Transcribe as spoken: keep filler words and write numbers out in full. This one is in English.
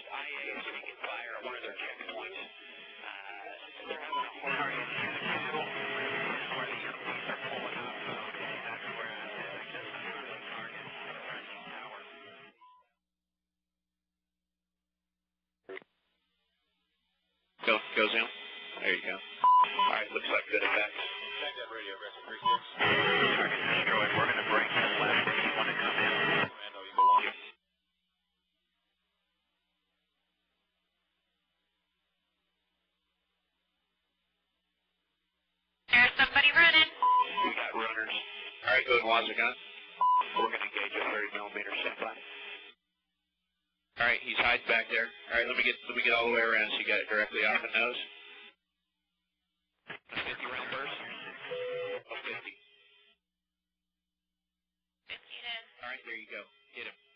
the I A is taking fire at one of their checkpoints. Uh, so they're having a hard time in the middle where the airplanes are pulling up. Okay, that's where I said I just found a target for the Russian tower. Go, go zoom. There you go. All right, looks like good effect. Check that radio, aggressive three six. Target destroyed. We're going to break this left if you want to come in. Commando, you go on. There's somebody running. We got runners. All right, go ahead and watch the gun. We're going to engage a thirty millimeter standby. All right, he's hiding back there. All right, let me get let me get all the way around so you got it directly off the nose. fifty round burst. fifty. fifty it is. All right, there you go. Hit him.